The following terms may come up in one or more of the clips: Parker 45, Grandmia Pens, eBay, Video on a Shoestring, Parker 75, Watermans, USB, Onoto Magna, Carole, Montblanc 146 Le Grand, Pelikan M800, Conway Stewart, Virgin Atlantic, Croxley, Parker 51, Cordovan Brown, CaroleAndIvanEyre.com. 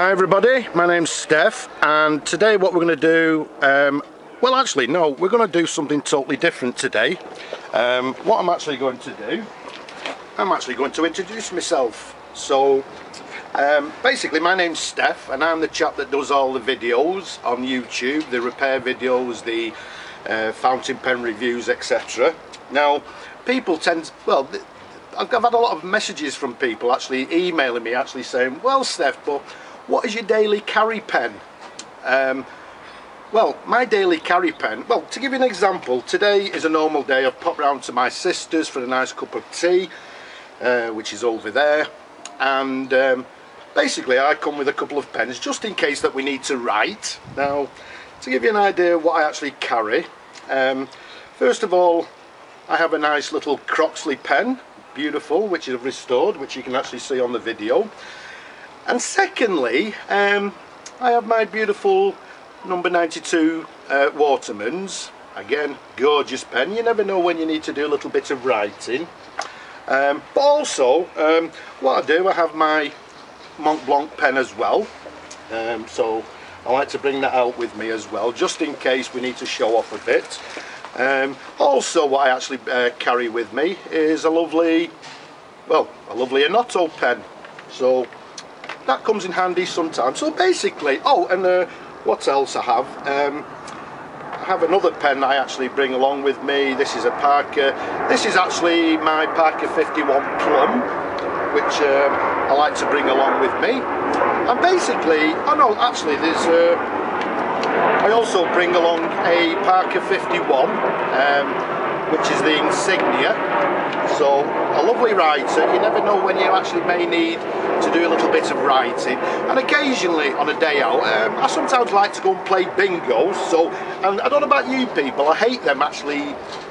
Hi everybody, my name's Steph, and today what we're going to do, well actually no, we're going to do something totally different today. What I'm actually going to do, I'm actually going to introduce myself. So basically my name's Steph and I'm the chap that does all the videos on YouTube, the repair videos, the fountain pen reviews, etc. Now people tend to, well, I've had a lot of messages from people actually emailing me actually saying, well Steph, but what is your daily carry pen? Well, my daily carry pen, well, to give you an example, today is a normal day. I've popped round to my sister's for a nice cup of tea, which is over there, and basically I come with a couple of pens just in case that we need to write. Now, to give you an idea of what I actually carry, first of all, I have a nice little Croxley pen, beautiful, which I've restored, which you can actually see on the video. And secondly, I have my beautiful number 92 Watermans, again gorgeous pen. You never know when you need to do a little bit of writing. But also what I do, I have my Montblanc pen as well, so I like to bring that out with me as well just in case we need to show off a bit. Also what I actually carry with me is a lovely, well, a lovely Onoto pen, so that comes in handy sometimes. So basically, oh, and what else I have, I have another pen that I actually bring along with me. This is a Parker, this is actually my Parker 51 Plum, which I like to bring along with me. And basically, oh no, actually there's I also bring along a Parker 51, which is the insignia, so a lovely writer. You never know when you actually may need to do a little bit of writing, and occasionally on a day out I sometimes like to go and play bingo. So, and I don't know about you people, I hate them actually,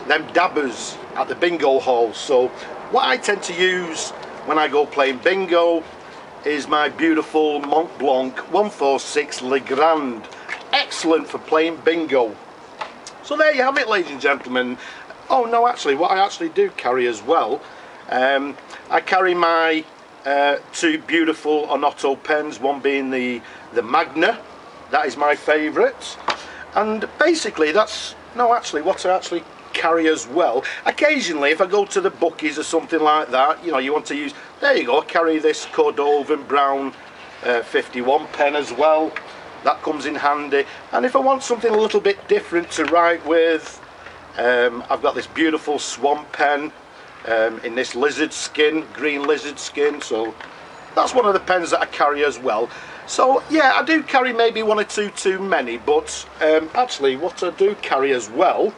them dabbers at the bingo hall. So what I tend to use when I go playing bingo is my beautiful Montblanc 146 Le Grand, excellent for playing bingo. So there you have it, ladies and gentlemen. Oh no, actually what I actually do carry as well, I carry my two beautiful Onoto pens, one being the Magna, that is my favourite. And basically that's, no actually what I actually carry as well. Occasionally if I go to the bookies or something like that, you know, you want to use, there you go, I carry this Cordovan Brown 51 pen as well, that comes in handy. And if I want something a little bit different to write with, I've got this beautiful swan pen in this lizard skin, green lizard skin, so that's one of the pens that I carry as well. So yeah, I do carry maybe one or two too many, but actually what I do carry as well,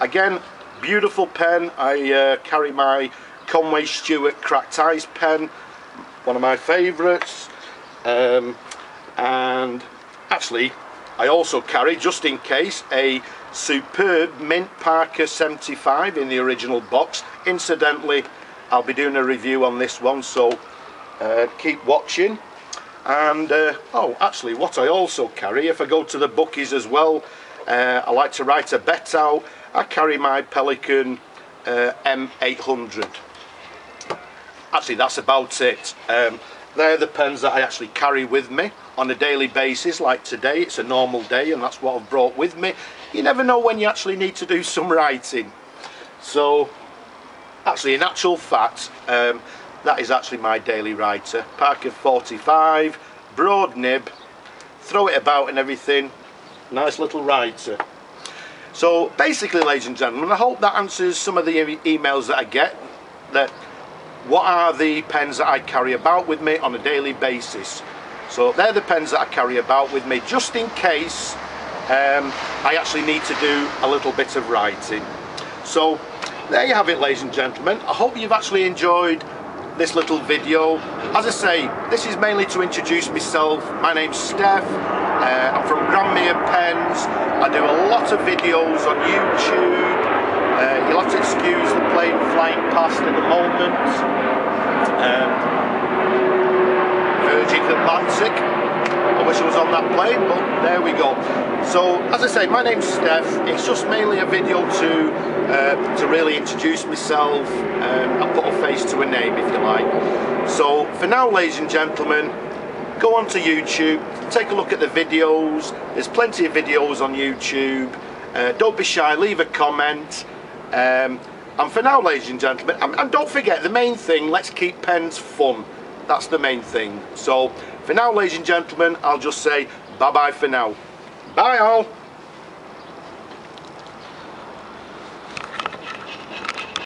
again, beautiful pen, I carry my Conway Stewart cracked ice pen, one of my favourites. And actually I also carry, just in case, a superb mint Parker 75 in the original box. Incidentally, I'll be doing a review on this one, so keep watching. And oh, actually what I also carry, if I go to the bookies as well, I like to write a bet out, I carry my Pelikan M800. Actually that's about it. They're the pens that I actually carry with me on a daily basis. Like today, it's a normal day and that's what I've brought with me. You never know when you actually need to do some writing. So actually, in actual fact, that is actually my daily writer, Parker 45, broad nib, throw it about and everything, nice little writer. So basically, ladies and gentlemen, I hope that answers some of the emails that I get, that what are the pens that I carry about with me on a daily basis. So they're the pens that I carry about with me just in case I actually need to do a little bit of writing. So there you have it, ladies and gentlemen. I hope you've actually enjoyed this little video. As I say, this is mainly to introduce myself. My name's Steph, I'm from Grandmia Pens. I do a lot of videos on YouTube. You'll have to excuse the plane flying past at the moment. Virgin Atlantic. I wish I was on that plane, but there we go. So, as I say, my name's Steph. It's just mainly a video to really introduce myself and put a face to a name, if you like. So, for now, ladies and gentlemen, go onto YouTube, take a look at the videos. There's plenty of videos on YouTube. Don't be shy, leave a comment. And for now, ladies and gentlemen, and don't forget the main thing, let's keep pens fun. That's the main thing. So for now, ladies and gentlemen, I'll just say bye bye for now. Bye all.